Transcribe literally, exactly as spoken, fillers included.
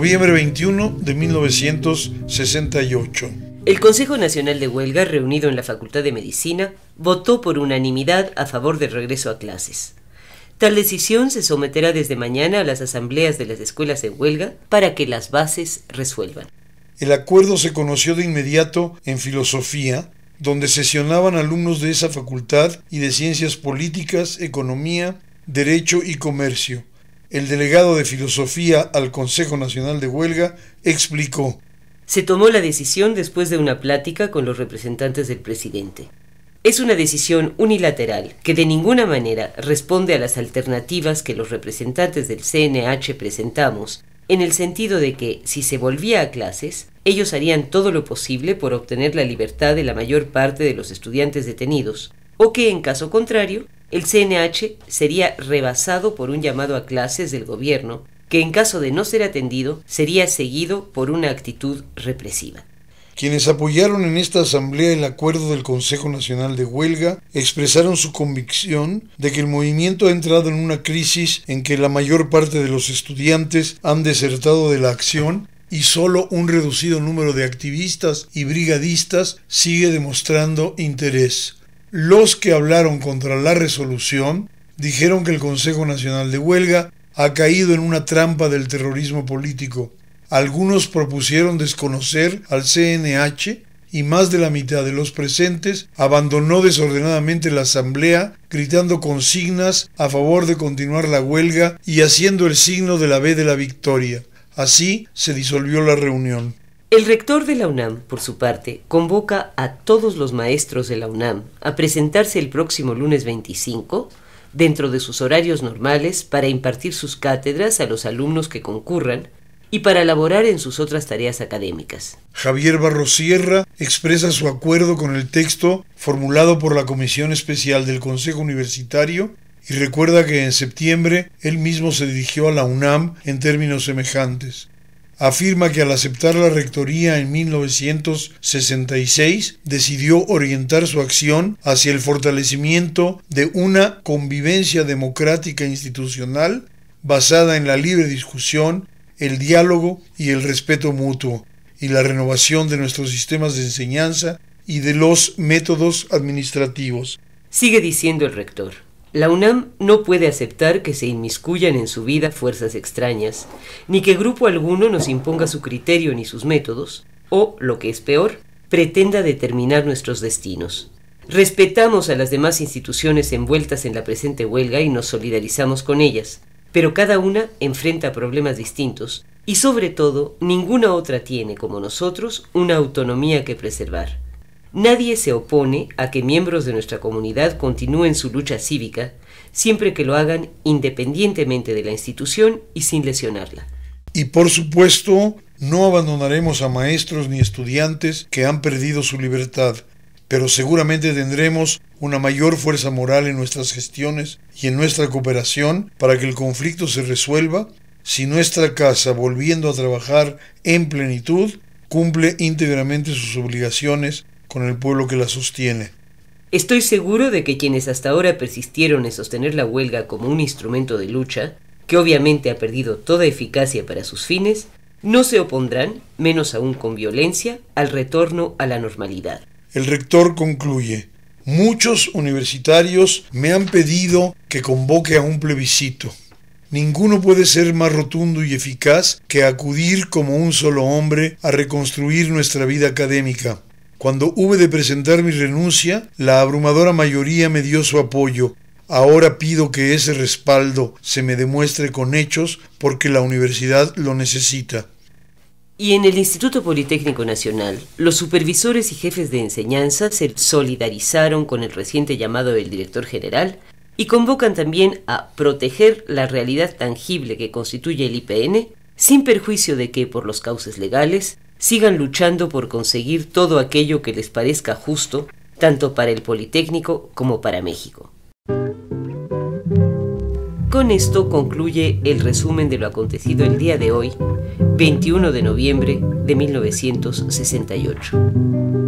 noviembre veintiuno de mil novecientos sesenta y ocho. El Consejo Nacional de Huelga, reunido en la Facultad de Medicina, votó por unanimidad a favor del regreso a clases. Tal decisión se someterá desde mañana a las asambleas de las escuelas de huelga para que las bases resuelvan. El acuerdo se conoció de inmediato en Filosofía, donde sesionaban alumnos de esa facultad y de Ciencias Políticas, Economía, Derecho y Comercio. El delegado de Filosofía al Consejo Nacional de Huelga explicó: se tomó la decisión después de una plática con los representantes del presidente. Es una decisión unilateral que de ninguna manera responde a las alternativas que los representantes del C N H presentamos, en el sentido de que, si se volvía a clases, ellos harían todo lo posible por obtener la libertad de la mayor parte de los estudiantes detenidos, o que, en caso contrario, el C N H sería rebasado por un llamado a clases del gobierno, que en caso de no ser atendido, sería seguido por una actitud represiva. Quienes apoyaron en esta asamblea el acuerdo del Consejo Nacional de Huelga expresaron su convicción de que el movimiento ha entrado en una crisis en que la mayor parte de los estudiantes han desertado de la acción y solo un reducido número de activistas y brigadistas sigue demostrando interés. Los que hablaron contra la resolución dijeron que el Consejo Nacional de Huelga ha caído en una trampa del terrorismo político. Algunos propusieron desconocer al C N H y más de la mitad de los presentes abandonó desordenadamente la asamblea gritando consignas a favor de continuar la huelga y haciendo el signo de la V de la victoria. Así se disolvió la reunión. El rector de la UNAM, por su parte, convoca a todos los maestros de la UNAM a presentarse el próximo lunes veinticinco dentro de sus horarios normales para impartir sus cátedras a los alumnos que concurran y para laborar en sus otras tareas académicas. Javier Barros Sierra expresa su acuerdo con el texto formulado por la Comisión Especial del Consejo Universitario y recuerda que en septiembre él mismo se dirigió a la UNAM en términos semejantes. Afirma que al aceptar la rectoría en mil novecientos sesenta y seis decidió orientar su acción hacia el fortalecimiento de una convivencia democrática institucional basada en la libre discusión, el diálogo y el respeto mutuo, y la renovación de nuestros sistemas de enseñanza y de los métodos administrativos. Sigue diciendo el rector, la UNAM no puede aceptar que se inmiscuyan en su vida fuerzas extrañas, ni que grupo alguno nos imponga su criterio ni sus métodos, o, lo que es peor, pretenda determinar nuestros destinos. Respetamos a las demás instituciones envueltas en la presente huelga y nos solidarizamos con ellas, pero cada una enfrenta problemas distintos y, sobre todo, ninguna otra tiene, como nosotros, una autonomía que preservar. Nadie se opone a que miembros de nuestra comunidad continúen su lucha cívica, siempre que lo hagan independientemente de la institución y sin lesionarla. Y, por supuesto, no abandonaremos a maestros ni estudiantes que han perdido su libertad, pero seguramente tendremos una mayor fuerza moral en nuestras gestiones y en nuestra cooperación para que el conflicto se resuelva si nuestra casa, volviendo a trabajar en plenitud, cumple íntegramente sus obligaciones con el pueblo que la sostiene. Estoy seguro de que quienes hasta ahora persistieron en sostener la huelga como un instrumento de lucha, que obviamente ha perdido toda eficacia para sus fines, no se opondrán, menos aún con violencia, al retorno a la normalidad. El rector concluye, muchos universitarios me han pedido que convoque a un plebiscito. Ninguno puede ser más rotundo y eficaz que acudir como un solo hombre a reconstruir nuestra vida académica. Cuando hube de presentar mi renuncia, la abrumadora mayoría me dio su apoyo. Ahora pido que ese respaldo se me demuestre con hechos porque la universidad lo necesita. Y en el Instituto Politécnico Nacional, los supervisores y jefes de enseñanza se solidarizaron con el reciente llamado del director general y convocan también a proteger la realidad tangible que constituye el I P N, sin perjuicio de que, por los cauces legales, sigan luchando por conseguir todo aquello que les parezca justo, tanto para el Politécnico como para México. Con esto concluye el resumen de lo acontecido el día de hoy, veintiuno de noviembre de mil novecientos sesenta y ocho.